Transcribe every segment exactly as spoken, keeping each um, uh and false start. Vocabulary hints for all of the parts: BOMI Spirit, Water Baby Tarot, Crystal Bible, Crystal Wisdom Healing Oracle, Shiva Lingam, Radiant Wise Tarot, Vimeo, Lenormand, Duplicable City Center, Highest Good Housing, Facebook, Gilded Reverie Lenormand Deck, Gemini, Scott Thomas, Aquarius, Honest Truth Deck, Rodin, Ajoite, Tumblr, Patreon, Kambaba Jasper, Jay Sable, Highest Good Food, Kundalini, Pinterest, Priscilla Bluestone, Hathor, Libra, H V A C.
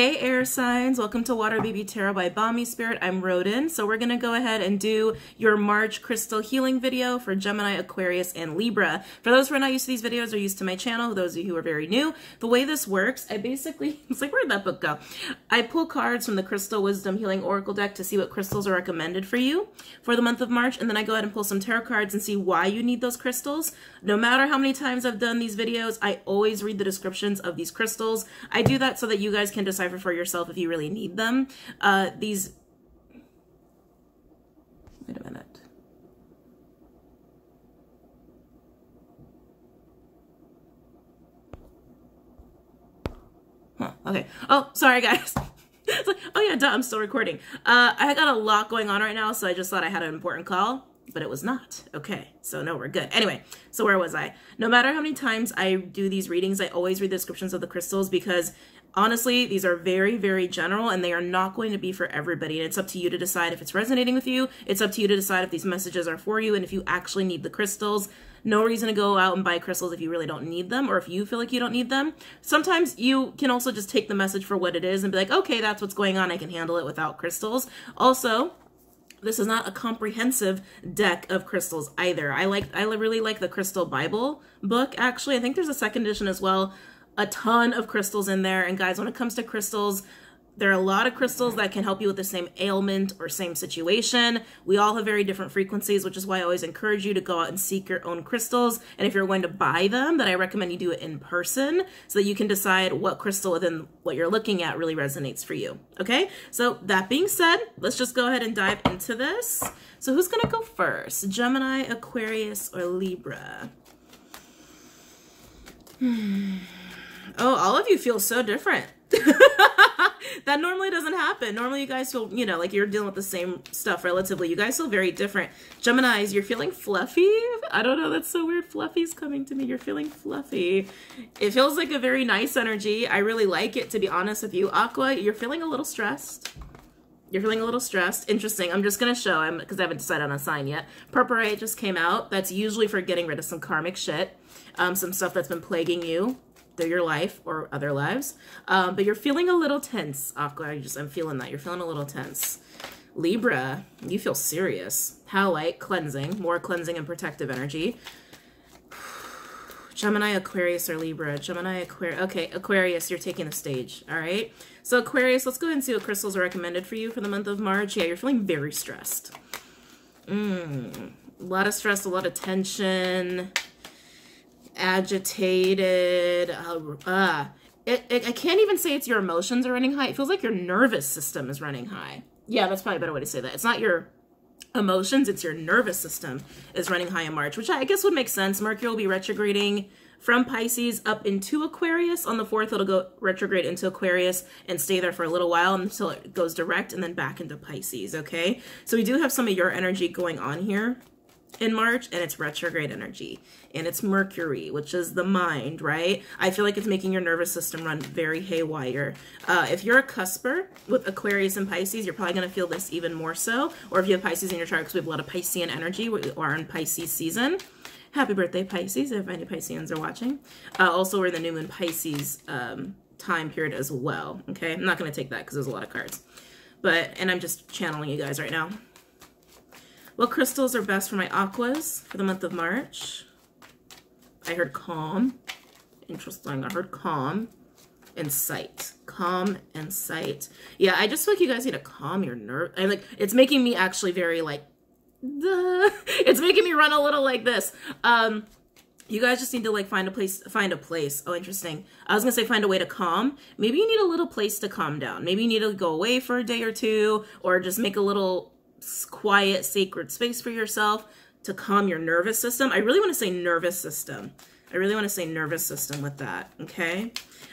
Hey air signs, welcome to Water Baby Tarot by BOMI Spirit. I'm Rodin. So we're going to go ahead and do your March crystal healing video for Gemini, Aquarius, and Libra. For those who are not used to these videos or used to my channel, those of you who are very new, the way this works, I basically, it's like, where'd that book go? I pull cards from the Crystal Wisdom Healing Oracle deck to see what crystals are recommended for you for the month of March, and then I go ahead and pull some tarot cards and see why you need those crystals. No matter how many times I've done these videos, I always read the descriptions of these crystals. I do that so that you guys can decide for yourself if you really need them. Uh, these, wait a minute. Huh, okay. Oh, sorry guys. It's like, oh yeah, duh, I'm still recording. Uh, I got a lot going on right now, so I just thought I had an important call, but it was not. Okay, so no, we're good. Anyway, so where was I? No matter how many times I do these readings, I always read the descriptions of the crystals because honestly, these are very, very general and they are not going to be for everybody. And it's up to you to decide if it's resonating with you. It's up to you to decide if these messages are for you and if you actually need the crystals. No reason to go out and buy crystals if you really don't need them or if you feel like you don't need them. Sometimes you can also just take the message for what it is and be like, okay, that's what's going on. I can handle it without crystals. Also, this is not a comprehensive deck of crystals either. I like, I really like the Crystal Bible book, actually. I think there's a second edition as well. A ton of crystals in there. And guys, when it comes to crystals, there are a lot of crystals that can help you with the same ailment or same situation. We all have very different frequencies, which is why I always encourage you to go out and seek your own crystals. And if you're going to buy them, then I recommend you do it in person so that you can decide what crystal within what you're looking at really resonates for you. Okay, so that being said, let's just go ahead and dive into this. So who's gonna go first? Gemini, Aquarius, or Libra? Hmm. Oh, all of you feel so different. That normally doesn't happen. Normally you guys feel, you know, like you're dealing with the same stuff relatively. You guys feel very different. Geminis, you're feeling fluffy. I don't know. That's so weird. Fluffy's coming to me. You're feeling fluffy. It feels like a very nice energy. I really like it, to be honest with you. Aqua, you're feeling a little stressed. You're feeling a little stressed. Interesting. I'm just going to show him because I haven't decided on a sign yet. Purple Ray just came out. That's usually for getting rid of some karmic shit, um, some stuff that's been plaguing you, your life or other lives, um, but you're feeling a little tense, Aqua. I just, I'm feeling that. You're feeling a little tense. Libra, you feel serious. How like cleansing, more cleansing and protective energy. Gemini, Aquarius, or Libra. Gemini, Aquarius. Okay, Aquarius, you're taking the stage. All right. So Aquarius, let's go ahead and see what crystals are recommended for you for the month of March. Yeah, you're feeling very stressed. Mm, a lot of stress, a lot of tension. Agitated. Uh, uh. It, it, I can't even say it's your emotions are running high. It feels like your nervous system is running high. Yeah, that's probably a better way to say that. It's not your emotions, it's your nervous system is running high in March, which I guess would make sense. Mercury will be retrograding from Pisces up into Aquarius. On the fourth, it'll go retrograde into Aquarius and stay there for a little while until it goes direct and then back into Pisces, okay? So we do have some of your energy going on here in March, and it's retrograde energy, and it's Mercury, which is the mind, right? I feel like it's making your nervous system run very haywire. Uh, if you're a cusper with Aquarius and Pisces, you're probably going to feel this even more so, or if you have Pisces in your chart, because we have a lot of Piscean energy, we are in Pisces season. Happy birthday, Pisces, if any Pisceans are watching. Uh, also, we're in the new moon Pisces um, time period as well, okay? I'm not going to take that because there's a lot of cards, but, and I'm just channeling you guys right now. What crystals are best for my Aquas for the month of March? I heard calm. Interesting. I heard calm and sight. Calm and sight. Yeah, I just feel like you guys need to calm your nerve. I like, it's making me actually very like, duh. It's making me run a little like this. Um, you guys just need to like find a place, find a place. Oh, interesting. I was gonna say find a way to calm. Maybe you need a little place to calm down. Maybe you need to go away for a day or two, or just make a little quiet, sacred space for yourself to calm your nervous system. I really want to say nervous system. I really want to say nervous system with that, okay?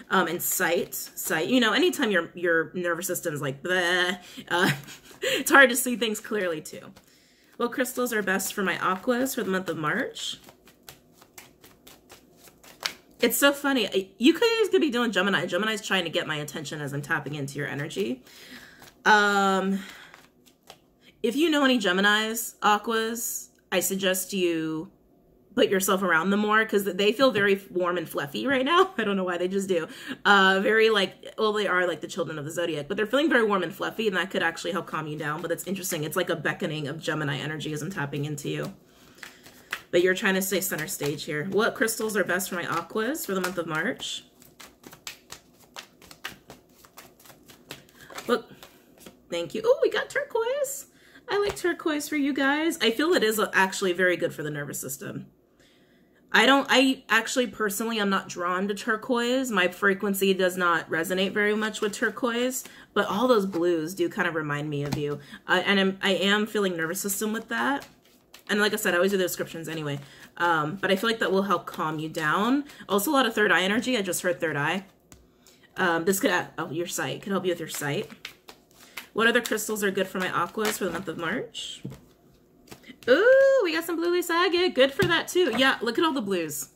Um, and sight, sight. You know, anytime your your nervous system is like, bleh, uh, it's hard to see things clearly too. What crystals are best for my Aquas for the month of March? It's so funny. You guys could be doing Gemini. Gemini's trying to get my attention as I'm tapping into your energy. Um... If you know any Geminis, Aquas, I suggest you put yourself around them more, because they feel very warm and fluffy right now. I don't know why, they just do. Uh, very like, well, they are like the children of the zodiac, but they're feeling very warm and fluffy, and that could actually help calm you down. But it's interesting. It's like a beckoning of Gemini energy as I'm tapping into you. But you're trying to stay center stage here. What crystals are best for my aquas for the month of March? Look, thank you. Oh, we got turquoise. I like turquoise for you guys. I feel it is actually very good for the nervous system. I don't, I actually personally, I'm not drawn to turquoise. My frequency does not resonate very much with turquoise, but all those blues do kind of remind me of you. Uh, and I'm, I am feeling nervous system with that. And like I said, I always do the descriptions anyway. Um, but I feel like that will help calm you down. Also a lot of third eye energy. I just heard third eye. Um, this could, oh, your sight, could help you with your sight. What other crystals are good for my aquas for the month of March? Ooh, we got some blue Saga. Good for that too. Yeah, look at all the blues.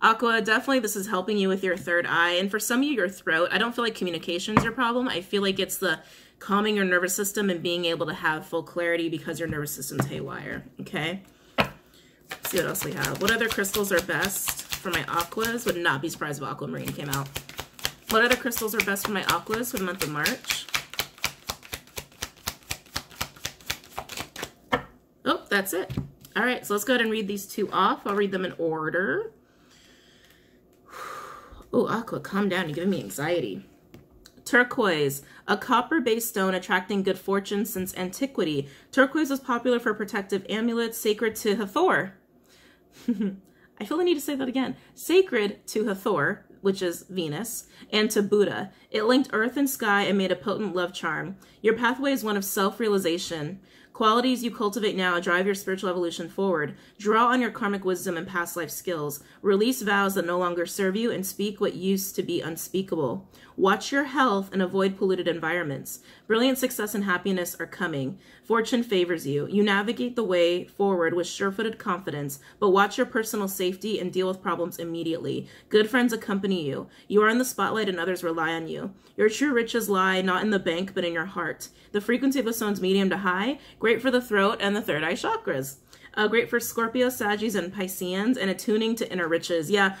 Aqua, definitely this is helping you with your third eye. And for some of you, your throat. I don't feel like communication's your problem. I feel like it's the calming your nervous system and being able to have full clarity because your nervous system's haywire. Okay? Let's see what else we have. What other crystals are best for my aquas? Would not be surprised if Aquamarine came out. What other crystals are best for my aquas for the month of March? Oh, that's it. All right, so let's go ahead and read these two off. I'll read them in order. Oh, Aqua, calm down. You're giving me anxiety. Turquoise, a copper-based stone attracting good fortune since antiquity. Turquoise was popular for protective amulets, sacred to Hathor. I feel the need to say that again. Sacred to Hathor, which is Venus, and to Buddha. It linked earth and sky and made a potent love charm. Your pathway is one of self-realization. Qualities you cultivate now drive your spiritual evolution forward. Draw on your karmic wisdom and past life skills. Release vows that no longer serve you and speak what used to be unspeakable. Watch your health and avoid polluted environments. Brilliant success and happiness are coming. Fortune favors you. You navigate the way forward with sure-footed confidence, but watch your personal safety and deal with problems immediately. Good friends accompany you. You are in the spotlight and others rely on you. Your true riches lie not in the bank, but in your heart. The frequency of the stone's medium to high. Great for the throat and the third eye chakras. Uh, great for Scorpio, Sagittarius, and Pisceans, and attuning to inner riches. Yeah,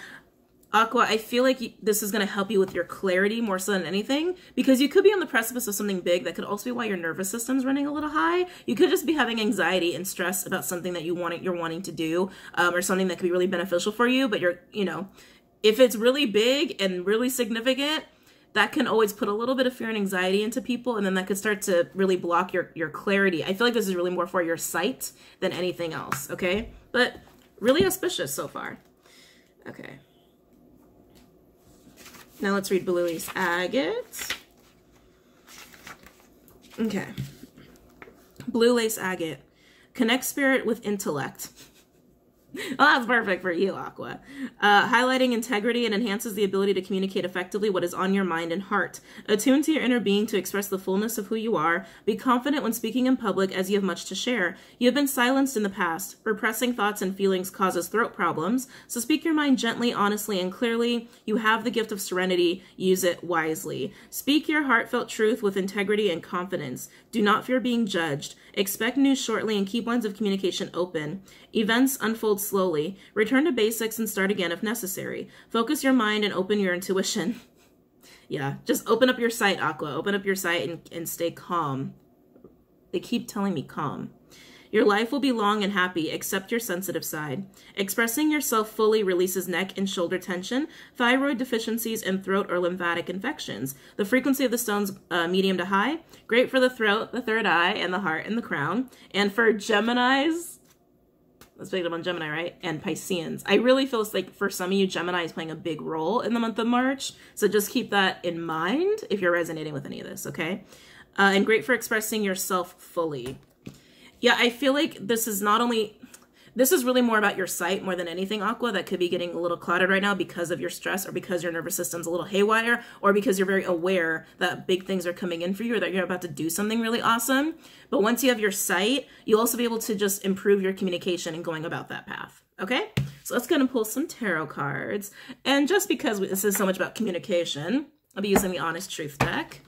Aqua, I feel like you, this is going to help you with your clarity more so than anything, because you could be on the precipice of something big. That could also be why your nervous system's running a little high. You could just be having anxiety and stress about something that you want, you're wanting to do, um, or something that could be really beneficial for you, but you're, you know, if it's really big and really significant, that can always put a little bit of fear and anxiety into people, and then that could start to really block your, your clarity. I feel like this is really more for your sight than anything else, okay? But really auspicious so far. Okay. Now let's read Bluey's Agate. Okay. Blue Lace Agate. Connect spirit with intellect. Well, that's perfect for you, Aqua. Uh, highlighting integrity and enhances the ability to communicate effectively what is on your mind and heart. Attune to your inner being to express the fullness of who you are. Be confident when speaking in public as you have much to share. You have been silenced in the past. Repressing thoughts and feelings causes throat problems. So speak your mind gently, honestly, and clearly. You have the gift of serenity. Use it wisely. Speak your heartfelt truth with integrity and confidence. Do not fear being judged. Expect news shortly and keep lines of communication open. Events unfold slowly. Return to basics and start again if necessary. Focus your mind and open your intuition. Yeah, just open up your sight, Aqua. Open up your sight and, and stay calm. They keep telling me calm. Your life will be long and happy. Accept your sensitive side. Expressing yourself fully releases neck and shoulder tension, thyroid deficiencies, and throat or lymphatic infections. The frequency of the stone's uh, medium to high. Great for the throat, the third eye, and the heart and the crown. And for Geminis, let's pick it up on Gemini, right? And Pisceans. I really feel it's like for some of you, Gemini is playing a big role in the month of March. So just keep that in mind if you're resonating with any of this, okay? Uh, and great for expressing yourself fully. Yeah, I feel like this is not only... This is really more about your sight more than anything, Aqua, that could be getting a little clouded right now because of your stress or because your nervous system's a little haywire or because you're very aware that big things are coming in for you or that you're about to do something really awesome. But once you have your sight, you'll also be able to just improve your communication and going about that path. Okay? So let's go ahead and pull some tarot cards. And just because this is so much about communication, I'll be using the Honest Truth Deck.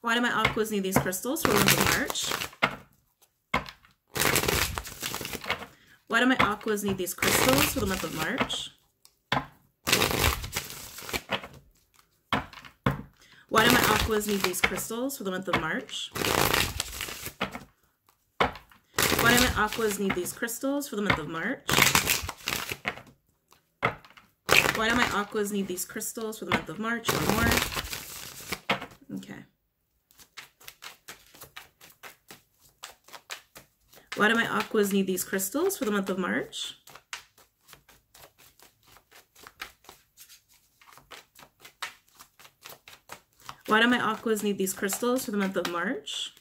Why do my Aquas need these crystals for the month of March? Why do my aquas need these crystals for the month of March? Why do my aquas need these crystals for the month of March? Why do my aquas need these crystals for the month of March? Why do my aquas need these crystals for the month of March or more? Okay. Why do my aquas need these crystals for the month of March? Why do my aquas need these crystals for the month of March?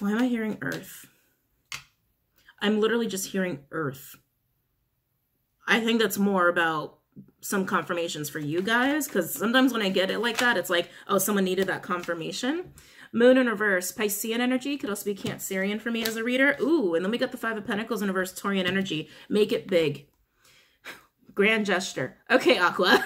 Why am I hearing earth? I'm literally just hearing earth. I think that's more about some confirmations for you guys, because sometimes when I get it like that, it's like, oh, someone needed that confirmation. Moon in reverse, Piscean energy, could also be Cancerian for me as a reader. Ooh, and then we got the Five of Pentacles in reverse, Taurian energy. Make it big. Grand gesture. Okay, Aqua.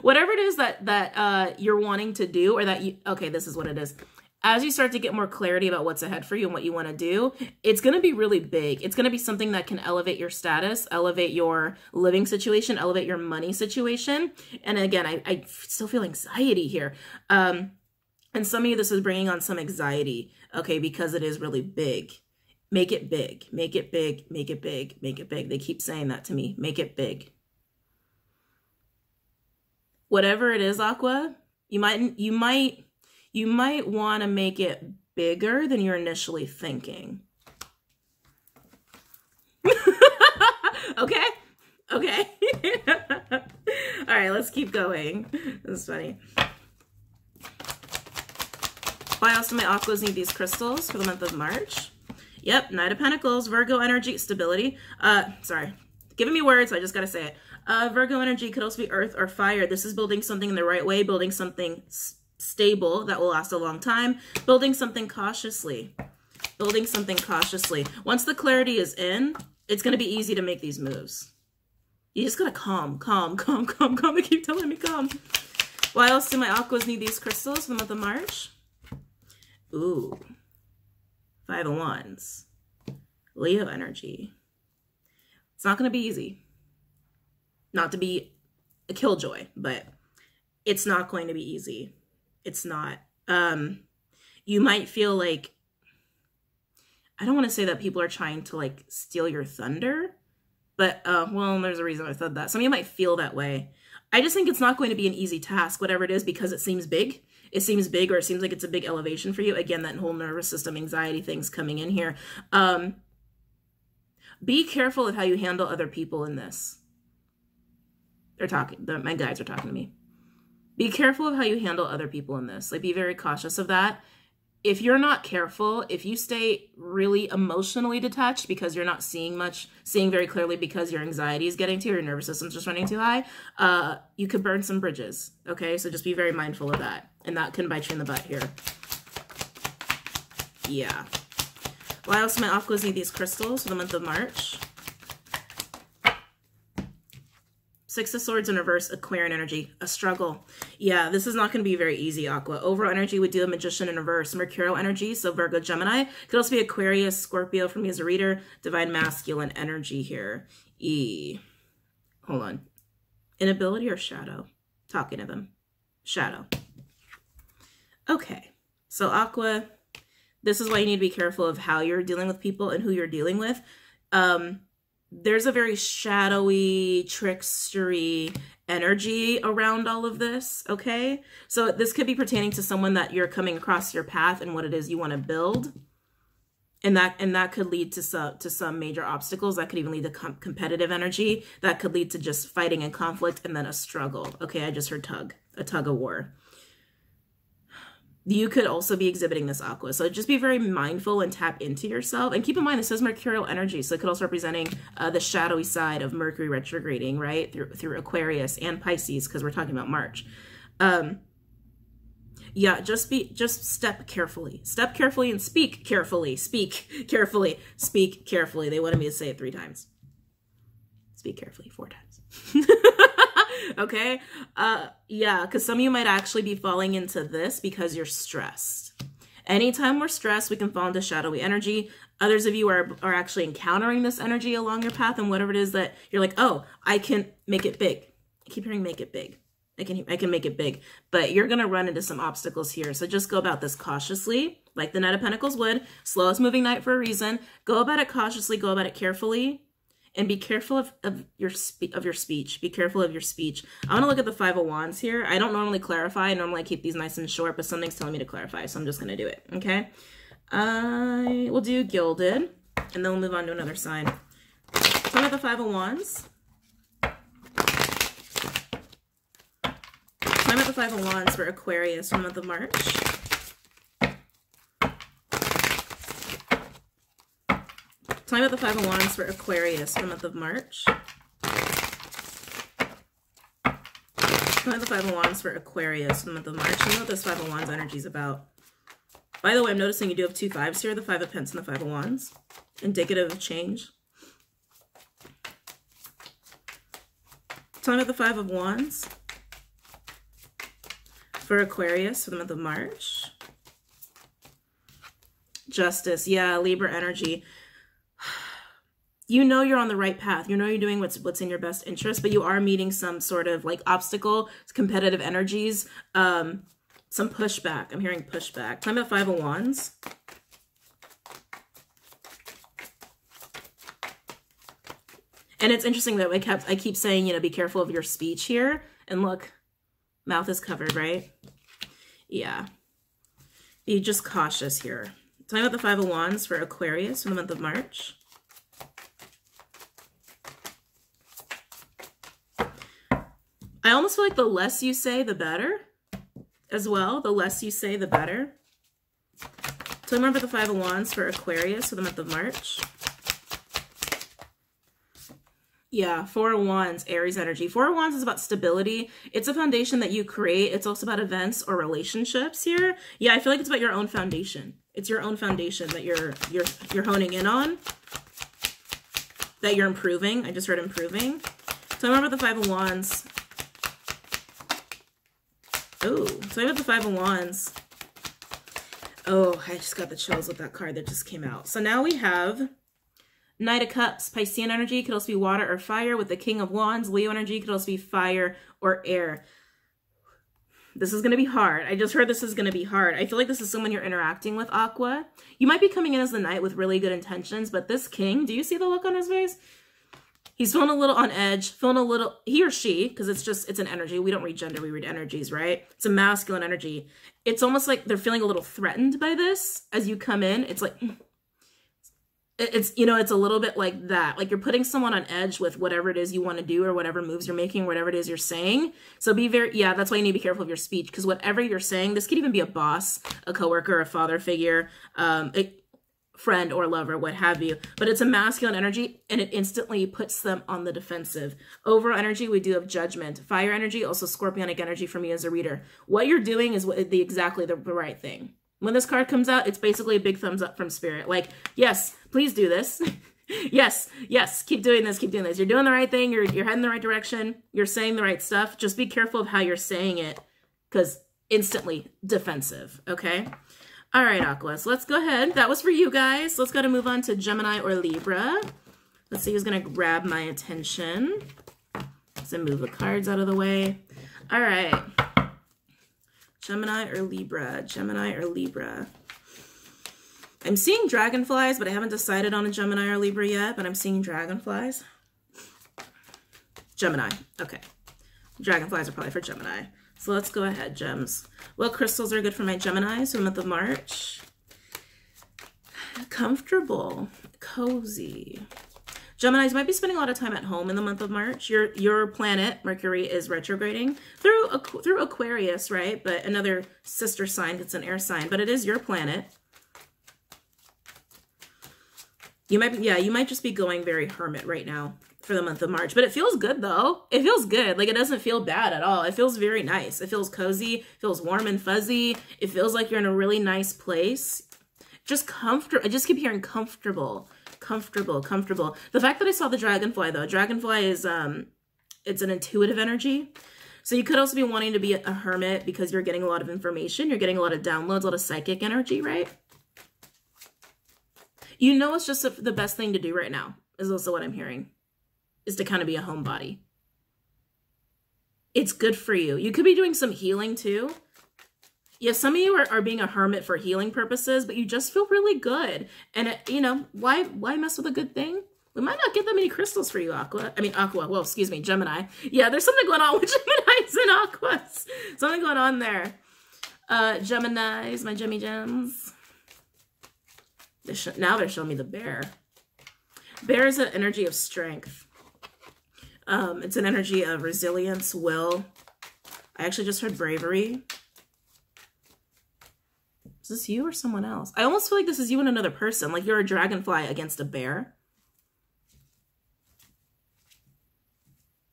Whatever it is that, that uh, you're wanting to do, or that you, okay, this is what it is. As you start to get more clarity about what's ahead for you and what you want to do, it's going to be really big. It's going to be something that can elevate your status, elevate your living situation, elevate your money situation. And again, I, I still feel anxiety here. Um, and some of you, this is bringing on some anxiety, okay, because it is really big. Make it big, make it big, make it big, make it big. They keep saying that to me, make it big. Whatever it is, Aqua, you might, you might, You might want to make it bigger than you're initially thinking. Okay? Okay. All right, let's keep going. This is funny. Why else do my aquas need these crystals for the month of March? Yep, Knight of Pentacles, Virgo energy, stability. Uh, sorry, giving me words, so I just got to say it. Uh, Virgo energy could also be earth or fire. This is building something in the right way, building something stable that will last a long time, building something cautiously, building something cautiously. Once the clarity is in, it's going to be easy to make these moves. You just got to calm, calm, calm, calm, calm. They keep telling me calm. Why else do my aquas need these crystals for the month of March? Ooh, Five of Wands, Leo energy. It's not going to be easy. Not to be a killjoy, but it's not going to be easy. It's not. Um, you might feel like, I don't want to say that people are trying to like steal your thunder, but uh, well, there's a reason I said that. Some of you might feel that way. I just think it's not going to be an easy task, whatever it is, because it seems big. It seems big, or it seems like it's a big elevation for you. Again, that whole nervous system, anxiety thing's coming in here. Um, be careful of how you handle other people in this. They're talking, the, my guides are talking to me. Be careful of how you handle other people in this. Like, be very cautious of that. If you're not careful, if you stay really emotionally detached because you're not seeing much, seeing very clearly because your anxiety is getting to you, your nervous system's just running too high, uh, you could burn some bridges, okay? So just be very mindful of that. And that can bite you in the butt here. Yeah. Why else do my aquas need these crystals for the month of March? Six of Swords in reverse, Aquarian energy, a struggle. Yeah, this is not going to be very easy, Aqua. Overall energy would do a Magician in reverse. Mercurial energy, so Virgo, Gemini. Could also be Aquarius, Scorpio for me as a reader. Divine masculine energy here. E. Hold on. Inability or shadow? Talking to them. Shadow. Okay. So, Aqua, this is why you need to be careful of how you're dealing with people and who you're dealing with. Um... There's a very shadowy, trickstery energy around all of this, okay? So this could be pertaining to someone that you're coming across your path and what it is you want to build. And that and that could lead to some, to some major obstacles. That could even lead to com competitive energy. That could lead to just fighting and conflict and then a struggle. Okay, I just heard tug, a tug of war. You could also be exhibiting this, Aqua. So just be very mindful and tap into yourself. And keep in mind, this is mercurial energy. So it could also representing uh, the shadowy side of Mercury retrograding, right? Through, through Aquarius and Pisces, because we're talking about March. Um, yeah, just be, just step carefully. Step carefully and speak carefully. Speak carefully. Speak carefully. They wanted me to say it three times. Speak carefully four times. Okay, uh, yeah, because some of you might actually be falling into this because you're stressed. Anytime we're stressed, we can fall into shadowy energy. Others of you are, are actually encountering this energy along your path, and whatever it is that you're like, oh, I can make it big. I keep hearing make it big. I can, I can make it big, but you're going to run into some obstacles here. So just go about this cautiously, like the Knight of Pentacles would. Slowest moving night for a reason. Go about it cautiously, go about it carefully, and be careful of, of, your, spe of your speech. Be careful of your speech. I want to look at the Five of Wands here. I don't normally clarify. I normally keep these nice and short, but something's telling me to clarify, so I'm just going to do it, okay? I will do Gilded, and then we'll move on to another sign. Tell me about the Five of Wands. Tell me about the Five of Wands for Aquarius from the month of March. Tell me about the Five of Wands for Aquarius for the month of March. Tell me the Five of Wands for Aquarius for the month of March. I know what this Five of Wands energy is about. By the way, I'm noticing you do have two fives here, the Five of Pence and the Five of Wands. Indicative of change. Tell me about the Five of Wands for Aquarius for the month of March. Justice. Yeah, Libra energy. You know you're on the right path. You know you're doing what's what's in your best interest, but you are meeting some sort of like obstacle, competitive energies, um, some pushback. I'm hearing pushback. Tell me about Five of Wands. And it's interesting that I kept I keep saying, you know, be careful of your speech here. And look, mouth is covered, right? Yeah. Be just cautious here. Tell me about the Five of Wands for Aquarius for the month of March. I almost feel like the less you say, the better as well. The less you say, the better. So remember the Five of Wands for Aquarius for the month of March. Yeah, Four of Wands, Aries energy. Four of Wands is about stability. It's a foundation that you create. It's also about events or relationships here. Yeah, I feel like it's about your own foundation. It's your own foundation that you're you're you're honing in on, that you're improving. I just heard improving. So remember the Five of Wands. Oh, so I got the Five of Wands. Oh, I just got the chills with that card that just came out. So now we have Knight of Cups, Piscean energy. Could also be water or fire, with the King of Wands, Leo energy. Could also be fire or air. This is going to be hard. I just heard this is going to be hard. I feel like this is someone you're interacting with, Aqua. You might be coming in as the Knight with really good intentions, but this King, do you see the look on his face? He's feeling a little on edge, feeling a little, he or she, because it's just, it's an energy. We don't read gender, we read energies, right? It's a masculine energy. It's almost like they're feeling a little threatened by this as you come in. It's like, it's, you know, it's a little bit like that. Like you're putting someone on edge with whatever it is you want to do or whatever moves you're making, whatever it is you're saying. So be very, yeah, that's why you need to be careful of your speech, because whatever you're saying, this could even be a boss, a coworker, a father figure, um, it, friend or lover, what have you, but it's a masculine energy and it instantly puts them on the defensive. Overall energy, we do have judgment. Fire energy, also scorpionic energy for me as a reader. What you're doing is the exactly the right thing. When this card comes out, it's basically a big thumbs up from spirit. Like, yes, please do this. Yes, yes, keep doing this, keep doing this. You're doing the right thing. You're, you're heading the right direction. You're saying the right stuff. Just be careful of how you're saying it, because instantly defensive, okay? All right, Aqua, so let's go ahead. That was for you guys. Let's go to move on to Gemini or Libra. Let's see who's going to grab my attention. So move the cards out of the way. All right. Gemini or Libra, Gemini or Libra. I'm seeing dragonflies, but I haven't decided on a Gemini or Libra yet, but I'm seeing dragonflies. Gemini, okay. Dragonflies are probably for Gemini. So let's go ahead, gems. What crystals are good for my Geminis for the month of March? Comfortable, cozy. Geminis might be spending a lot of time at home in the month of March. Your your planet, Mercury, is retrograding through, through Aquarius, right? But another sister sign that's an air sign, but it is your planet. You might be, yeah, you might just be going very hermit right now for the month of March, but it feels good though. It feels good. Like it doesn't feel bad at all. It feels very nice. It feels cozy. It feels warm and fuzzy. It feels like you're in a really nice place. Just comfortable. I just keep hearing comfortable, comfortable, comfortable. The fact that I saw the dragonfly though, dragonfly is, um, it's an intuitive energy. So you could also be wanting to be a hermit because you're getting a lot of information. You're getting a lot of downloads, a lot of psychic energy, right? You know, it's just the best thing to do right now is also what I'm hearing, is to kind of be a homebody. It's good for you. You could be doing some healing too. Yeah, some of you are, are being a hermit for healing purposes, but you just feel really good. And, it, you know, why why mess with a good thing? We might not get that many crystals for you, Aqua. I mean, Aqua. Well, excuse me, Gemini. Yeah, there's something going on with Geminis and Aquas. Something going on there. Uh, Geminis, my Gemmy Gems. They now they're showing me the bear. Bear is an energy of strength. Um, it's an energy of resilience, will. I actually just heard bravery. Is this you or someone else? I almost feel like this is you and another person. Like you're a dragonfly against a bear.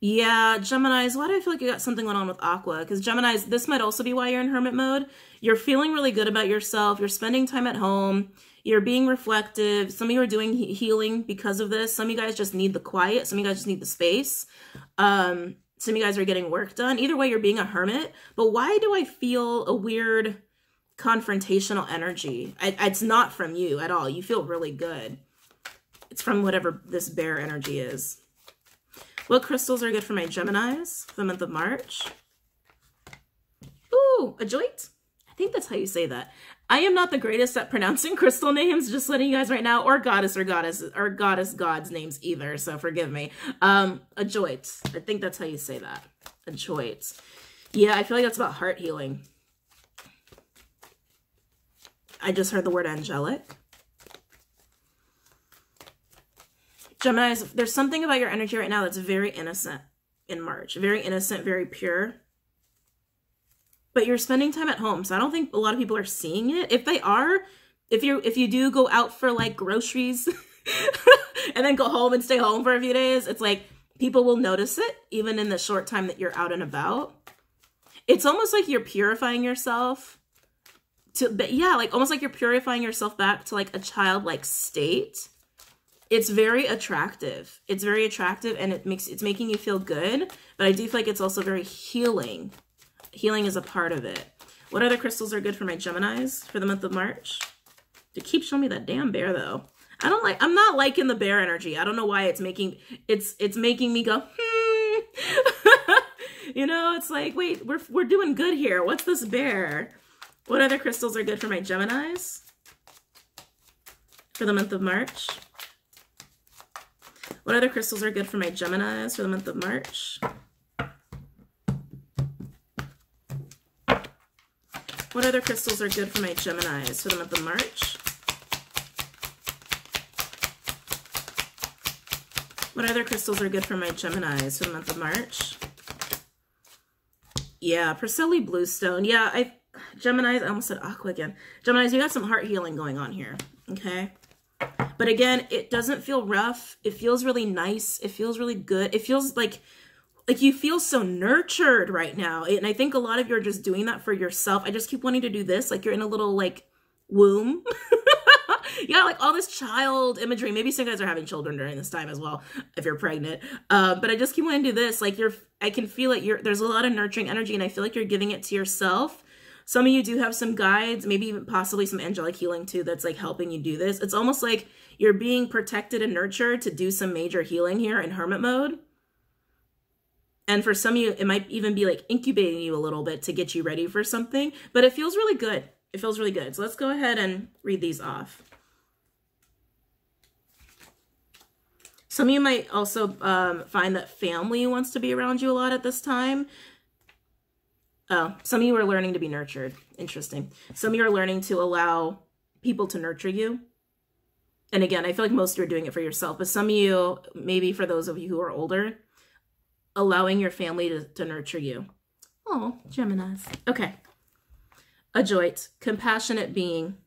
Yeah, Geminis, why do I feel like you got something going on with Aqua? Because Geminis, this might also be why you're in hermit mode. You're feeling really good about yourself. You're spending time at home. You're being reflective. Some of you are doing he healing because of this. Some of you guys just need the quiet. Some of you guys just need the space. Um, some of you guys are getting work done. Either way, you're being a hermit. But why do I feel a weird confrontational energy? I, it's not from you at all. You feel really good. It's from whatever this bear energy is. What crystals are good for my Geminis for the month of March? Ooh, ajoite? I think that's how you say that. I am not the greatest at pronouncing crystal names, just letting you guys right now, or goddess or goddess, or goddess god's names either, so forgive me. Um, ajoite. I think that's how you say that. Ajoite. Yeah, I feel like that's about heart healing. I just heard the word angelic. Geminis, there's something about your energy right now that's very innocent in March. Very innocent, very pure. But you're spending time at home, so I don't think a lot of people are seeing it. If they are, if you if you do go out for like groceries and then go home and stay home for a few days, it's like people will notice it even in the short time that you're out and about. It's almost like you're purifying yourself. To, but yeah, like almost like you're purifying yourself back to like a childlike state. It's very attractive. It's very attractive and it makes, it's making you feel good. But I do feel like it's also very healing. Healing is a part of it. What other crystals are good for my Geminis for the month of March? They keep showing me that damn bear though. I don't like, I'm not liking the bear energy. I don't know why it's making, it's, it's making me go, hmm. You know, it's like, wait, we're, we're doing good here. What's this bear? What other crystals are good for my Geminis for the month of March? What other crystals are good for my Geminis for the month of March? What other crystals are good for my Geminis for the month of March? What other crystals are good for my Geminis for the month of March? Yeah, Priscilla Bluestone. Yeah, I... Geminis, I almost said Aqua again. Geminis, you got some heart healing going on here, okay? But again, it doesn't feel rough. It feels really nice. It feels really good. It feels like, like you feel so nurtured right now. And I think a lot of you are just doing that for yourself. I just keep wanting to do this. Like you're in a little like womb. You got like all this child imagery. Maybe some guys are having children during this time as well, if you're pregnant. Uh, but I just keep wanting to do this. Like you're, I can feel it. You're, there's a lot of nurturing energy and I feel like you're giving it to yourself. Some of you do have some guides, maybe even possibly some angelic healing too that's like helping you do this. It's almost like you're being protected and nurtured to do some major healing here in hermit mode. And for some of you, it might even be like incubating you a little bit to get you ready for something, but it feels really good. It feels really good. So let's go ahead and read these off. Some of you might also um, find that family wants to be around you a lot at this time. Oh, some of you are learning to be nurtured. Interesting. Some of you are learning to allow people to nurture you. And again, I feel like most of you are doing it for yourself, but some of you, maybe for those of you who are older, allowing your family to, to nurture you. Oh, Geminis. Okay. Ajoite, compassionate being.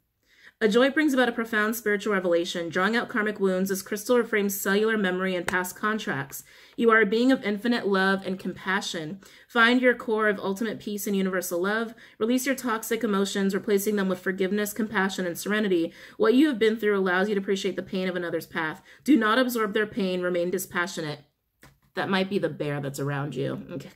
Ajoite brings about a profound spiritual revelation, drawing out karmic wounds as crystal reframes cellular memory and past contracts. You are a being of infinite love and compassion. Find your core of ultimate peace and universal love. Release your toxic emotions, replacing them with forgiveness, compassion, and serenity. What you have been through allows you to appreciate the pain of another's path. Do not absorb their pain. Remain dispassionate. That might be the bear that's around you. Okay.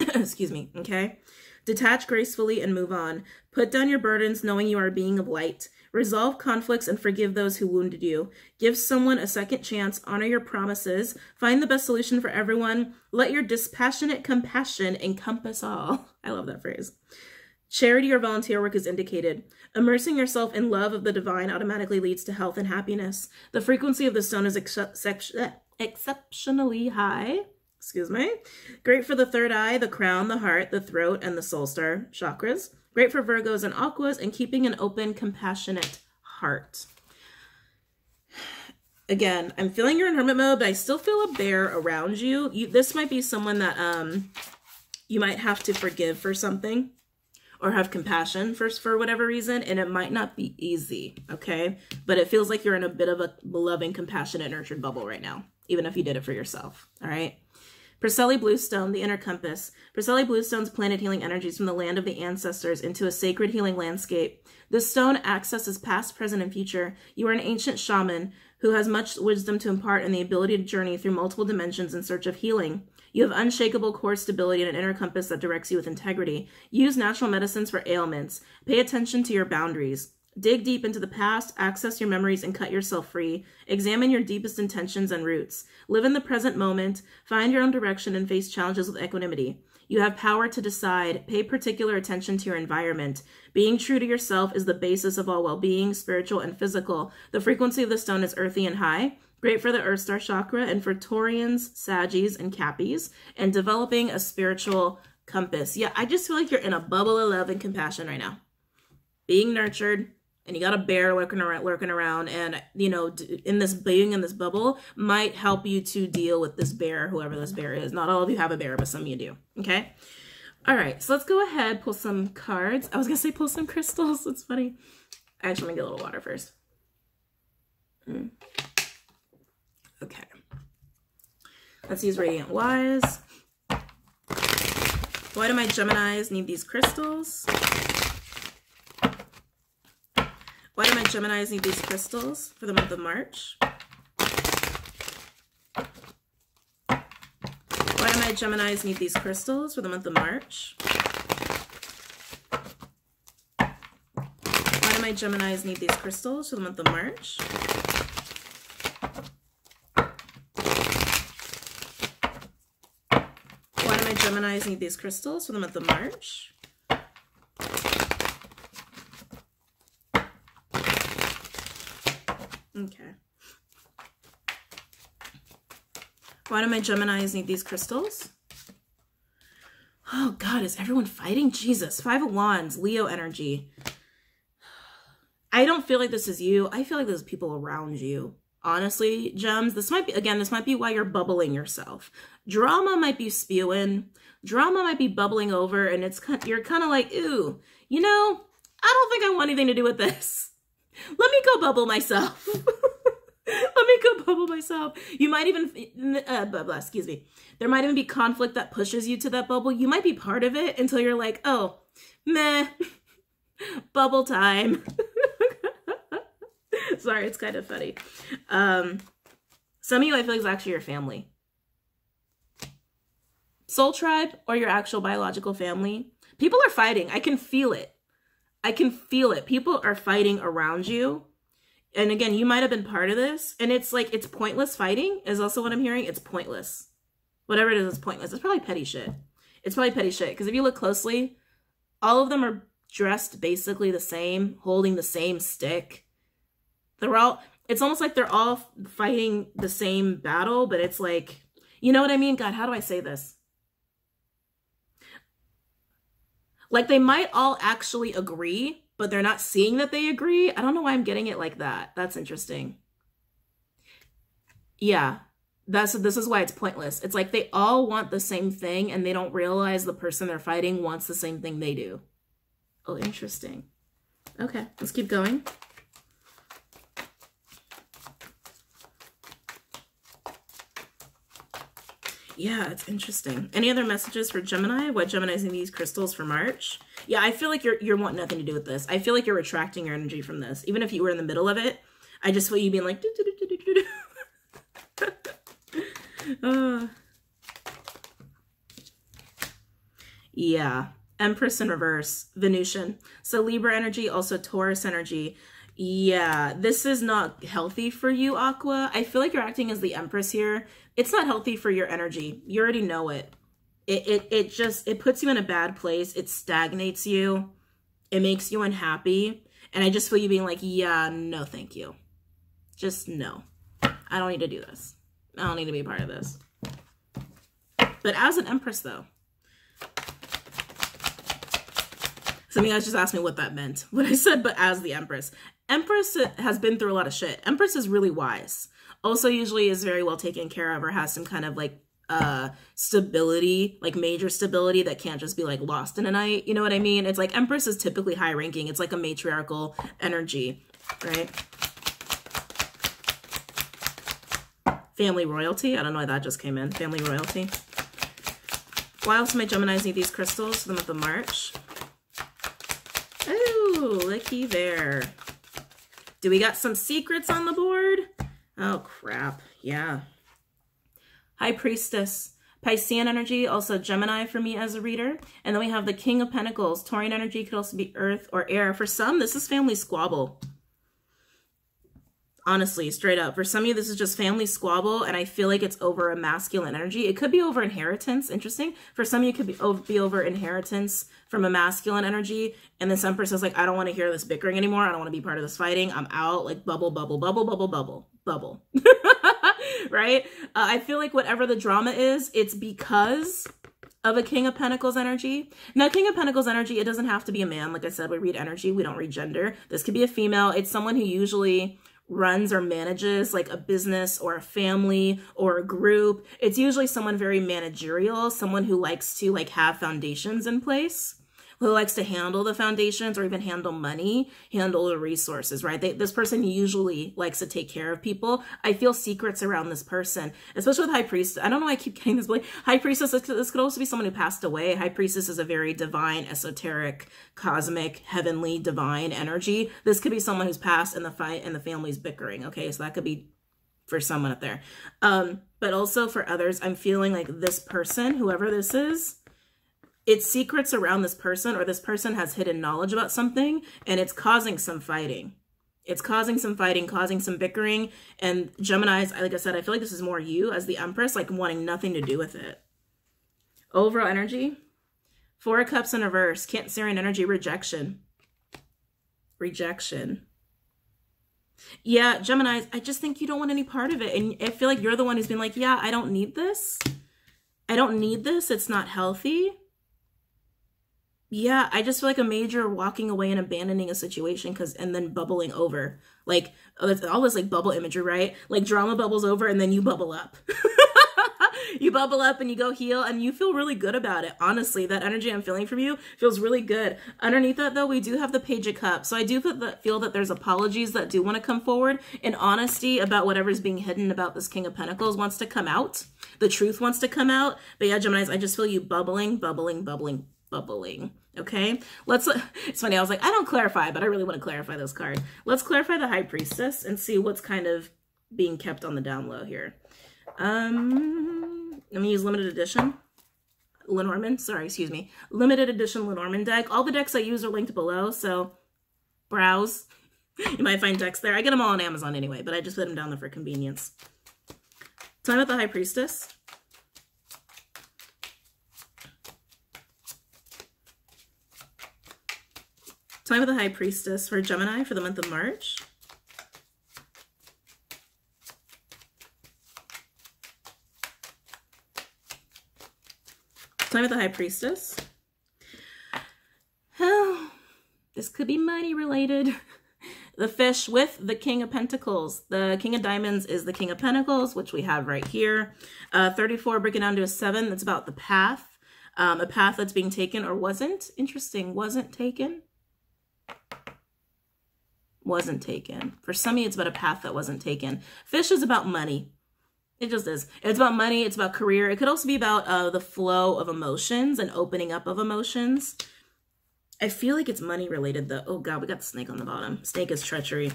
Excuse me, okay? Detach gracefully and move on. Put down your burdens, knowing you are a being of light. Resolve conflicts and forgive those who wounded you. Give someone a second chance. Honor your promises. Find the best solution for everyone. Let your dispassionate compassion encompass all. I love that phrase. Charity or volunteer work is indicated. Immersing yourself in love of the divine automatically leads to health and happiness. The frequency of the stone is ex ex exceptionally high. Excuse me. Great for the third eye, the crown, the heart, the throat, and the soul star chakras. Great for Virgos and Aquas, and keeping an open, compassionate heart. Again, I'm feeling you're in hermit mode, but I still feel a bear around you. You this might be someone that um, you might have to forgive for something, or have compassion for, for whatever reason, and it might not be easy, okay? But it feels like you're in a bit of a loving, compassionate, nurtured bubble right now, even if you did it for yourself, all right? Priscilla Bluestone, the inner compass. Priscilla Bluestone's planet healing energies from the land of the ancestors into a sacred healing landscape. This stone accesses past, present, and future. You are an ancient shaman who has much wisdom to impart and the ability to journey through multiple dimensions in search of healing. You have unshakable core stability and an inner compass that directs you with integrity. Use natural medicines for ailments. Pay attention to your boundaries. Dig deep into the past, access your memories, and cut yourself free. Examine your deepest intentions and roots. Live in the present moment. Find your own direction and face challenges with equanimity. You have power to decide. Pay particular attention to your environment. Being true to yourself is the basis of all well-being, spiritual and physical. The frequency of the stone is earthy and high. Great for the Earth Star Chakra and for Taurians, Saggies, and Cappies, and developing a spiritual compass. Yeah, I just feel like you're in a bubble of love and compassion right now. Being nurtured, and you got a bear lurking around, lurking around, and, you know, in this being in this bubble might help you to deal with this bear, whoever this bear is. Not all of you have a bear, but some of you do, okay? All right, so let's go ahead, pull some cards. I was going to say pull some crystals. It's funny. I actually want to get a little water first. Mm. Okay, let's use Radiant Wise. Why do my Geminis need these crystals? Why do my Geminis need these crystals for the month of March? Why do my Geminis need these crystals for the month of March? Why do my Geminis need these crystals for the month of March? Geminis need these crystals for the month of March. Okay. Why do my Geminis need these crystals? Oh God, is everyone fighting? Jesus, Five of Wands, Leo energy. I don't feel like this is you. I feel like there's people around you. Honestly, Gems, this might be, again, this might be why you're bubbling yourself. Drama might be spewing. Drama might be bubbling over, and it's you're kind of like, ooh, you know, I don't think I want anything to do with this. Let me go bubble myself. Let me go bubble myself. You might even, uh, blah, blah, excuse me. There might even be conflict that pushes you to that bubble. You might be part of it until you're like, oh, meh, bubble time. Sorry, it's kind of funny. Um, some of you, I feel like, is actually your family. Soul tribe or your actual biological family. People are fighting. I can feel it. I can feel it. People are fighting around you. And again, you might have been part of this. And it's like, it's pointless fighting is also what I'm hearing. It's pointless. Whatever it is, it's pointless. It's probably petty shit. It's probably petty shit. Because if you look closely, all of them are dressed basically the same, holding the same stick. They're all, it's almost like they're all fighting the same battle, but it's like, you know what I mean? God, how do I say this? Like, they might all actually agree, but they're not seeing that they agree. I don't know why I'm getting it like that. That's interesting. Yeah, that's, this is why it's pointless. It's like they all want the same thing, and they don't realize the person they're fighting wants the same thing they do. Oh, interesting. Okay, let's keep going. Yeah, it's interesting. Any other messages for Gemini? What Gemini's in these crystals for March? Yeah, I feel like you're you're wanting nothing to do with this. I feel like you're retracting your energy from this. Even if you were in the middle of it, I just feel you being like, doo, doo, doo, doo, doo, doo. uh. Yeah. Empress in reverse, Venusian. So Libra energy, also Taurus energy. Yeah, this is not healthy for you, Aqua. I feel like you're acting as the Empress here. It's not healthy for your energy. You already know it. It, it, it just, it puts you in a bad place. It stagnates you. It makes you unhappy. And I just feel you being like, yeah, no, thank you. Just no. I don't need to do this. I don't need to be a part of this. But as an Empress, though. Some of you guys just asked me what that meant. What I said, but as the Empress. Empress has been through a lot of shit. Empress is really wise. Also usually is very well taken care of or has some kind of like uh, stability, like major stability that can't just be like lost in a night. You know what I mean? It's like Empress is typically high ranking. It's like a matriarchal energy, right? Family royalty. I don't know why that just came in. Family royalty. Why else do my Geminis need these crystals for the month of March? Ooh, looky there. Do we got some secrets on the board? Oh, crap. Yeah. High Priestess. Piscean energy, also Gemini for me as a reader. And then we have the King of Pentacles. Taurian energy could also be earth or air. For some, this is family squabble. Honestly, straight up. For some of you, this is just family squabble, and I feel like it's over a masculine energy. It could be over inheritance. Interesting. For some of you, it could be over, be over inheritance from a masculine energy, and then some person's like, I don't want to hear this bickering anymore. I don't want to be part of this fighting. I'm out. Like, bubble, bubble, bubble, bubble, bubble, bubble. Right? Uh, I feel like whatever the drama is, it's because of a King of Pentacles energy. Now, King of Pentacles energy, it doesn't have to be a man. Like I said, we read energy. We don't read gender. This could be a female. It's someone who usually runs or manages like a business or a family or a group. It's usually someone very managerial, someone who likes to like have foundations in place, who likes to handle the foundations or even handle money, handle the resources, right? They, this person usually likes to take care of people. I feel secrets around this person, especially with High Priestess. I don't know why I keep getting this, but High Priestess, this, this could also be someone who passed away. High Priestess is a very divine, esoteric, cosmic, heavenly, divine energy. This could be someone who's passed and the fight and the family's bickering, okay? So that could be for someone up there. Um, but also for others, I'm feeling like this person, whoever this is, it's secrets around this person, or this person has hidden knowledge about something, and it's causing some fighting. It's causing some fighting, causing some bickering. And Geminis, like I said, I feel like this is more you as the Empress, like wanting nothing to do with it. Overall energy, Four of Cups in reverse, Cancerian energy, rejection. Rejection. Yeah, Geminis, I just think you don't want any part of it. And I feel like you're the one who's been like, yeah, I don't need this. I don't need this. It's not healthy. Yeah, I just feel like a major walking away and abandoning a situation because and then bubbling over. Like, all this, like, bubble imagery, right? Like, drama bubbles over and then you bubble up. You bubble up and you go heal and you feel really good about it. Honestly, that energy I'm feeling from you feels really good. Underneath that, though, we do have the Page of Cups. So I do feel that there's apologies that do want to come forward. And honesty about whatever's being hidden about this King of Pentacles wants to come out. The truth wants to come out. But yeah, Geminis, I just feel you bubbling, bubbling, bubbling, bubbling. Okay, let's, it's funny, I was like, I don't clarify, but I really want to clarify this card. Let's clarify the High Priestess and see what's kind of being kept on the down low here. Um, let me use limited edition Lenormand, sorry, excuse me. Limited edition Lenormand deck. All the decks I use are linked below, so browse. You might find decks there. I get them all on Amazon anyway, but I just put them down there for convenience. Time about the High Priestess. Time with the High Priestess for Gemini for the month of March. Time with the High Priestess. Oh, this could be money related. The fish with the King of Pentacles. The King of Diamonds is the King of Pentacles, which we have right here. Uh, thirty-four breaking down to a seven. That's about the path. Um, a path that's being taken or wasn't. Interesting. Wasn't taken. Wasn't taken. For some of you, it's about a path that wasn't taken. Fish is about money. It just is. It's about money. It's about career. It could also be about uh, the flow of emotions and opening up of emotions. I feel like it's money related though. Oh God, we got the snake on the bottom. Snake is treachery.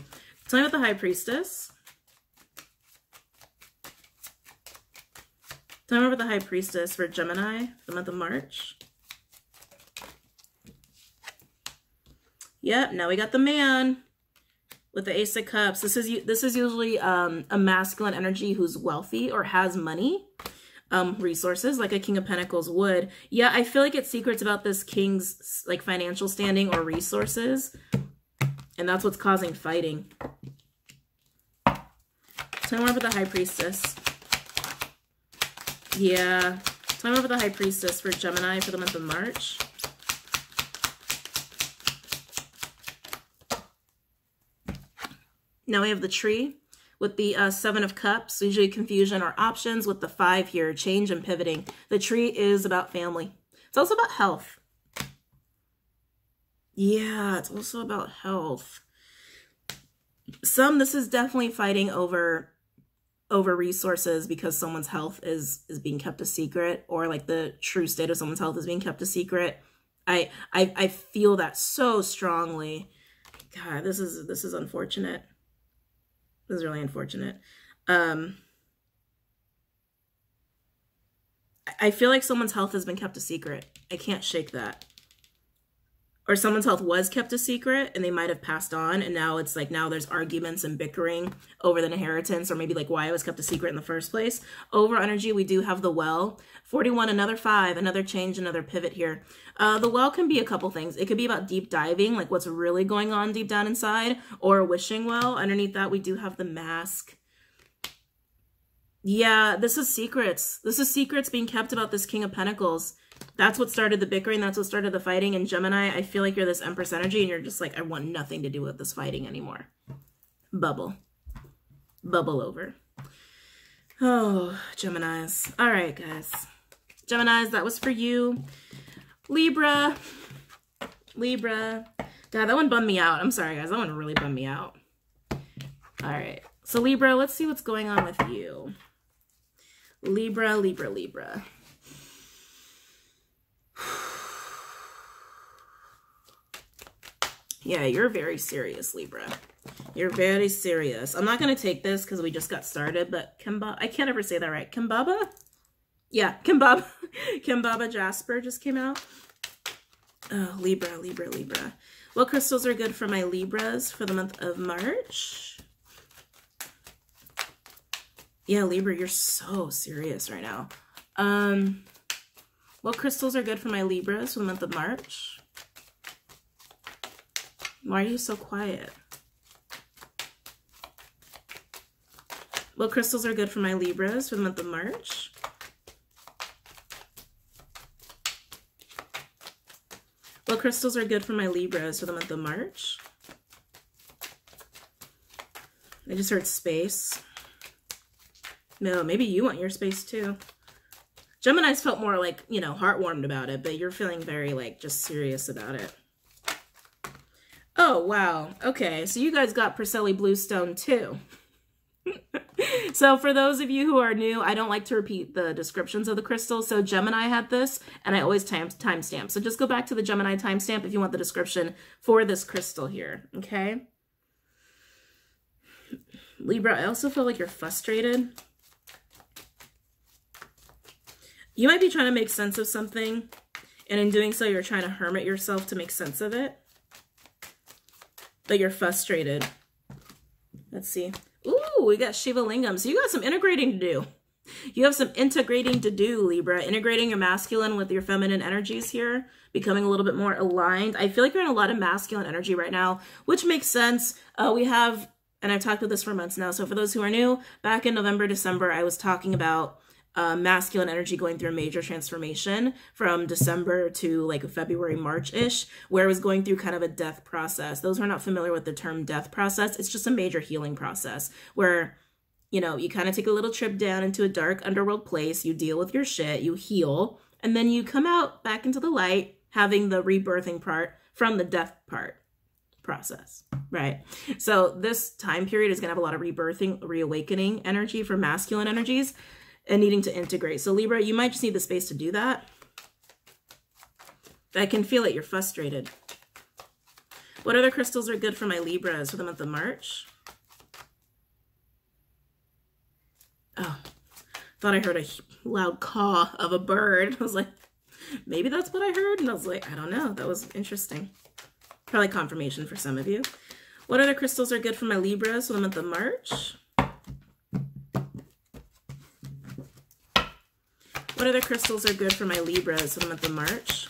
Tell me about the High Priestess. Tell me about the High Priestess for Gemini for the month of March. Yep, now we got the man with the Ace of Cups. This is this is usually um, a masculine energy who's wealthy or has money, um, resources, like a King of Pentacles would. Yeah, I feel like it's secrets about this king's like financial standing or resources, and that's what's causing fighting. Tell me more about the High Priestess. Yeah, tell me about the High Priestess for Gemini for the month of March. Now we have the tree with the uh, Seven of Cups, usually confusion or options, with the five here, change and pivoting. The tree is about family. It's also about health. Yeah, it's also about health. Some, this is definitely fighting over over resources because someone's health is is being kept a secret, or like the true state of someone's health is being kept a secret. I I, I feel that so strongly. God, this is this is unfortunate. This is really unfortunate. Um, I feel like someone's health has been kept a secret. I can't shake that. Or someone's health was kept a secret and they might have passed on, and now it's like now there's arguments and bickering over the inheritance, or maybe like why it was kept a secret in the first place. Over energy, we do have the well. forty-one, another five, another change, another pivot here. Uh, the well can be a couple things. It could be about deep diving, like what's really going on deep down inside, or wishing well. Underneath that, we do have the mask. Yeah, this is secrets. This is secrets being kept about this King of Pentacles. That's what started the bickering. That's what started the fighting. And Gemini, I feel like you're this Empress energy and you're just like, I want nothing to do with this fighting anymore. Bubble. Bubble over. Oh, Geminis. All right, guys. Geminis, that was for you. Libra. Libra. God, that one bummed me out. I'm sorry, guys. That one really bummed me out. All right. So Libra, let's see what's going on with you. Libra, Libra, Libra. Yeah, you're very serious, Libra. You're very serious. I'm not going to take this because we just got started, but Kambaba, I can't ever say that right. Kambaba? Yeah, Kambaba. Kambaba Jasper just came out. Oh, Libra, Libra, Libra. What crystals are good for my Libras for the month of March? Yeah, Libra, you're so serious right now. Um, what crystals are good for my Libras for the month of March? Why are you so quiet? What crystals are good for my Libras for the month of March? What crystals are good for my Libras for the month of March? I just heard space. No, maybe you want your space too. Gemini's felt more like, you know, heartwarmed about it, but you're feeling very like just serious about it. Oh, wow. Okay, so you guys got Priscilla Bluestone too. So for those of you who are new, I don't like to repeat the descriptions of the crystals. So Gemini had this, and I always time timestamp. So just go back to the Gemini timestamp if you want the description for this crystal here, okay? Libra, I also feel like you're frustrated. You might be trying to make sense of something, and in doing so, you're trying to hermit yourself to make sense of it. But you're frustrated. Let's see. Ooh, we got Shiva Lingam. So you got some integrating to do. You have some integrating to do, Libra. Integrating your masculine with your feminine energies here. Becoming a little bit more aligned. I feel like you're in a lot of masculine energy right now, which makes sense. Uh, we have, and I've talked about this for months now, so for those who are new, back in November, December, I was talking about uh, masculine energy going through a major transformation from December to like February, March-ish, where it was going through kind of a death process. Those who are not familiar with the term death process, it's just a major healing process where, you know, you kind of take a little trip down into a dark underworld place, you deal with your shit, you heal, and then you come out back into the light, having the rebirthing part from the death part process, right? So this time period is going to have a lot of rebirthing, reawakening energy for masculine energies, and needing to integrate. So Libra, you might just need the space to do that. I can feel it, you're frustrated. What other crystals are good for my Libras for the month of March? Oh, thought I heard a loud caw of a bird. I was like, maybe that's what I heard. And I was like, I don't know, that was interesting. Probably confirmation for some of you. What other crystals are good for my Libras for the month of March? What other crystals are good for my Libras for the month of March?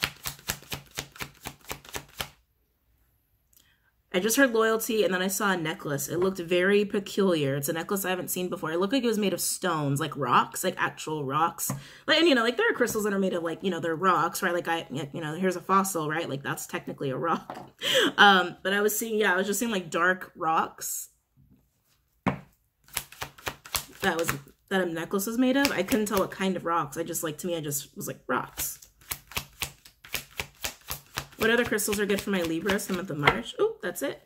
I just heard loyalty, and then I saw a necklace. It looked very peculiar. It's a necklace I haven't seen before. It looked like it was made of stones, like rocks, like actual rocks. Like, and, you know, like there are crystals that are made of, like, you know, they're rocks, right? Like, I, you know, here's a fossil, right? Like, that's technically a rock. Um, but I was seeing, yeah, I was just seeing, like, dark rocks. That was, that a necklace was made of. I couldn't tell what kind of rocks. I just, like, to me, I just was like, rocks. What other crystals are good for my Libras for the month of March? Oh, that's it.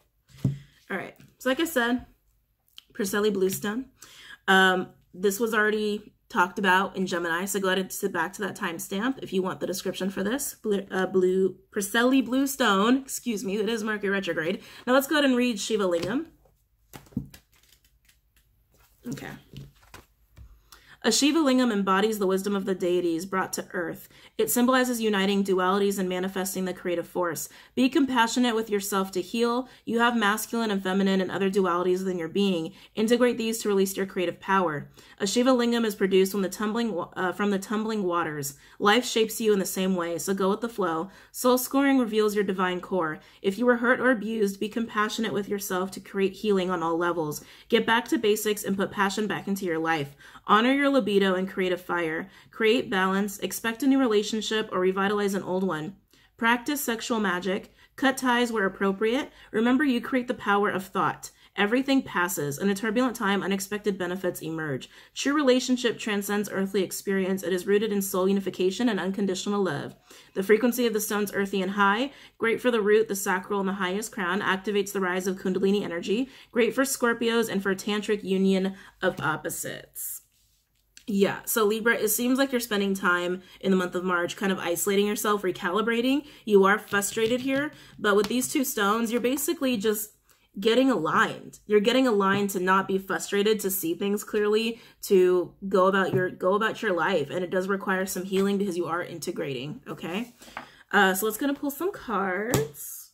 All right. So like I said, Priscilla Bluestone. Um, this was already talked about in Gemini, so go ahead and sit back to that timestamp if you want the description for this. Blue, uh, blue Priscilla Bluestone. Excuse me. It is Mercury retrograde. Now let's go ahead and read Shiva Lingam. Okay. A Shiva Lingam embodies the wisdom of the deities brought to earth. It symbolizes uniting dualities and manifesting the creative force. Be compassionate with yourself to heal. You have masculine and feminine and other dualities within your being. Integrate these to release your creative power. A Shiva Lingam is produced from the tumbling, uh, from the tumbling waters. Life shapes you in the same way, so go with the flow. Soul scoring reveals your divine core. If you were hurt or abused, be compassionate with yourself to create healing on all levels. Get back to basics and put passion back into your life. Honor your libido and create a fire. Create balance. Expect a new relationship or revitalize an old one. Practice sexual magic. Cut ties where appropriate. Remember, you create the power of thought. Everything passes. In a turbulent time, unexpected benefits emerge. True relationship transcends earthly experience. It is rooted in soul unification and unconditional love. The frequency of the stone's earthy and high. Great for the root, the sacral, and the highest crown. Activates the rise of Kundalini energy. Great for Scorpios and for a tantric union of opposites. Yeah, so Libra, it seems like you're spending time in the month of March kind of isolating yourself, recalibrating. You are frustrated here, but with these two stones, you're basically just getting aligned. You're getting aligned to not be frustrated, to see things clearly, to go about your go about your life. And it does require some healing because you are integrating, okay? Uh, so let's gonna pull some cards.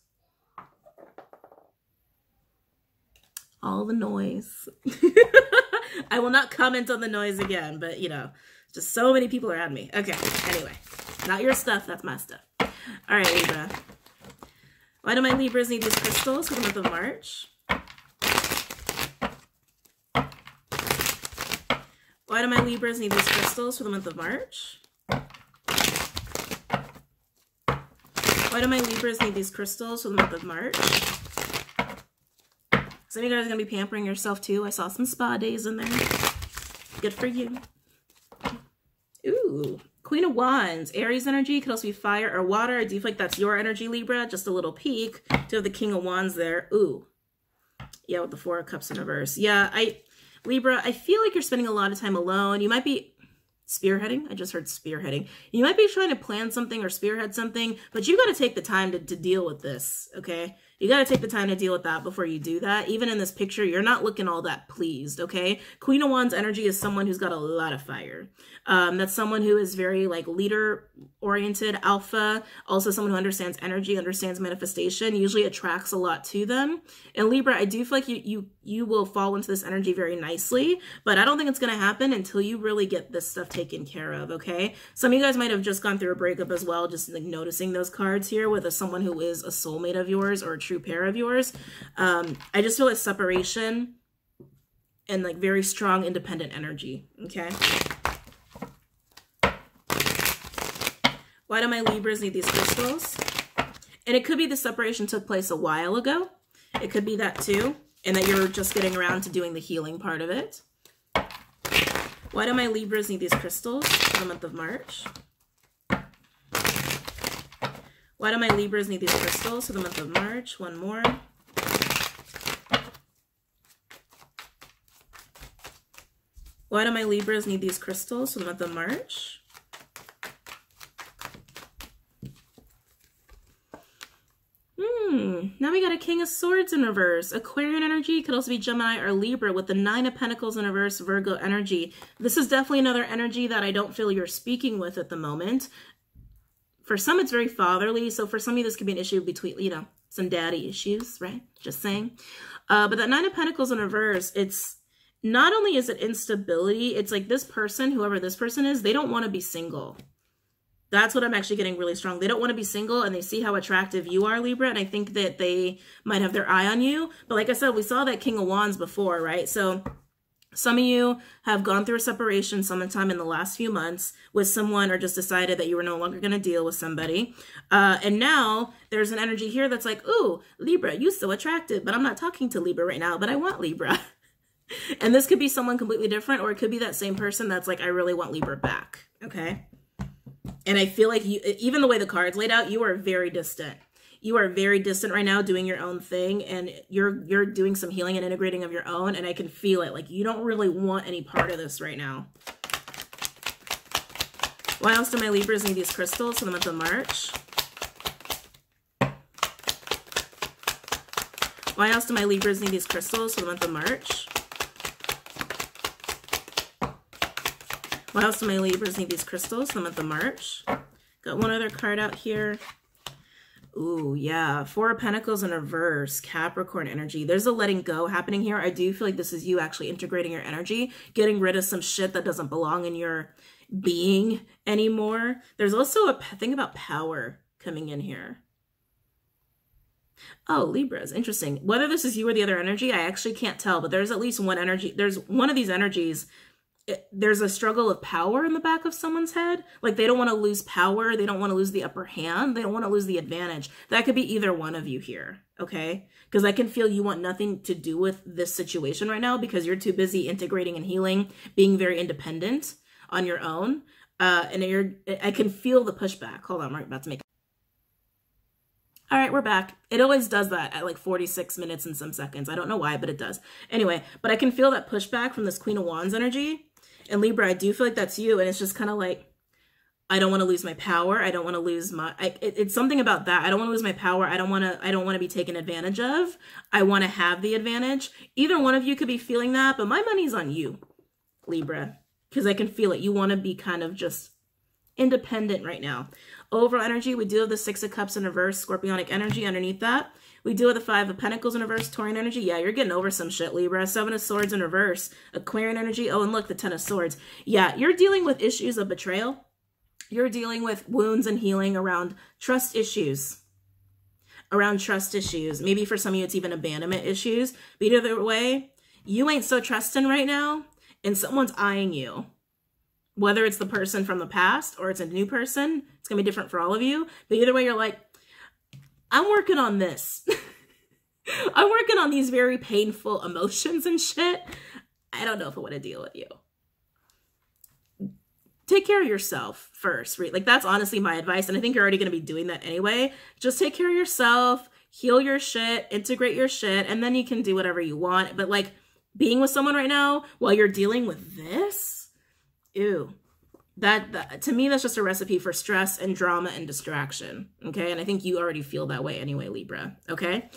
All the noise. I will not comment on the noise again, but, you know, just so many people are at me. Okay, anyway, not your stuff, that's my stuff. All right, Libra. Why do my Libras need these crystals for the month of March? Why do my Libras need these crystals for the month of March? Why do my Libras need these crystals for the month of March? Some of you guys are going to be pampering yourself too. I saw some spa days in there. Good for you. Ooh, Queen of Wands. Aries energy. Could also be fire or water. I do feel like that's your energy, Libra. Just a little peek to have the King of Wands there. Ooh. Yeah, with the Four of Cups in reverse. Yeah, I, Libra, I feel like you're spending a lot of time alone. You might be spearheading. I just heard spearheading. You might be trying to plan something or spearhead something, but you got to take the time to, to deal with this, okay? You got to take the time to deal with that before you do that. Even in this picture, you're not looking all that pleased, okay? Queen of Wands energy is someone who's got a lot of fire. Um, that's someone who is very, like, leader-oriented, alpha. Also someone who understands energy, understands manifestation, usually attracts a lot to them. And Libra, I do feel like you you you will fall into this energy very nicely, but I don't think it's going to happen until you really get this stuff taken care of, okay? Some of you guys might have just gone through a breakup as well, just, like, noticing those cards here with a, someone who is a soulmate of yours or a true pair of yours. um I just feel like separation and, like, very strong independent energy, okay? Why do my Libras need these crystals? And it could be the separation took place a while ago. It could be that too, and that you're just getting around to doing the healing part of it. Why do my Libras need these crystals for the month of March? Why do my Libras need these crystals for the month of March? One more. Why do my Libras need these crystals for the month of March? Hmm. Now we got a King of Swords in reverse. Aquarian energy. Could also be Gemini or Libra with the Nine of Pentacles in reverse, Virgo energy. This is definitely another energy that I don't feel you're speaking with at the moment. For some, it's very fatherly. So for some of you, this could be an issue between, you know, some daddy issues, right? Just saying. Uh, but that Nine of Pentacles in reverse, it's not only is it instability, it's like this person, whoever this person is, they don't want to be single. That's what I'm actually getting really strong. They don't want to be single, and they see how attractive you are, Libra, and I think that they might have their eye on you. But like I said, we saw that King of Wands before, right? So some of you have gone through a separation sometime in the last few months with someone, or just decided that you were no longer going to deal with somebody. Uh, and now there's an energy here that's like, ooh, Libra, you're so attractive, but I'm not talking to Libra right now, but I want Libra. And this could be someone completely different, or it could be that same person that's like, I really want Libra back, okay? And I feel like you, even the way the cards laid out, you are very distant. You are very distant right now, doing your own thing, and you're you're doing some healing and integrating of your own, and I can feel it. Like, you don't really want any part of this right now. Why else do my Libras need these crystals for the month of March? Why else do my Libras need these crystals for the month of March? Why else do my Libras need these crystals for the month of March? Got one other card out here. Ooh, yeah. Four of Pentacles in reverse, Capricorn energy. There's a letting go happening here. I do feel like this is you actually integrating your energy, getting rid of some shit that doesn't belong in your being anymore. There's also a thing about power coming in here. Oh, Libras, interesting. Whether this is you or the other energy, I actually can't tell, but there's at least one energy. There's one of these energies. It, there's a struggle of power in the back of someone's head. Like, they don't want to lose power. They don't want to lose the upper hand. They don't want to lose the advantage. That could be either one of you here, okay? Because I can feel you want nothing to do with this situation right now, because you're too busy integrating and healing, being very independent on your own. Uh, and you're, I can feel the pushback. Hold on, we're about to make it. All right, we're back. It always does that at like forty-six minutes and some seconds. I don't know why, but it does. Anyway, but I can feel that pushback from this Queen of Wands energy. And Libra, I do feel like that's you. And it's just kind of like, I don't want to lose my power. I don't want to lose my, I, it, it's something about that. I don't want to lose my power. I don't want to, I don't want to be taken advantage of. I want to have the advantage. Either one of you could be feeling that, but my money's on you, Libra, because I can feel it. You want to be kind of just independent right now. Overall energy, we do have the Six of Cups in reverse, Scorpionic energy underneath that. We do have the Five of Pentacles in reverse, Taurian energy. Yeah, you're getting over some shit, Libra. Seven of Swords in reverse, Aquarian energy. Oh, and look, the Ten of Swords. Yeah, you're dealing with issues of betrayal. You're dealing with wounds and healing around trust issues. Around trust issues. Maybe for some of you, it's even abandonment issues. But either way, you ain't so trusting right now, and someone's eyeing you. Whether it's the person from the past or it's a new person, it's going to be different for all of you. But either way, you're like, I'm working on this. I'm working on these very painful emotions and shit. I don't know if I want to deal with you. Take care of yourself first. Like, that's honestly my advice. And I think you're already going to be doing that anyway. Just take care of yourself, heal your shit, integrate your shit, and then you can do whatever you want. But like, being with someone right now while you're dealing with this, ew. That, that, to me, that's just a recipe for stress and drama and distraction, okay? And I think you already feel that way anyway, Libra, okay?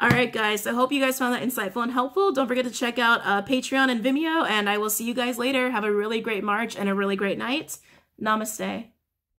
All right, guys, so I hope you guys found that insightful and helpful. Don't forget to check out uh, Patreon and Vimeo, and I will see you guys later. Have a really great March and a really great night. Namaste.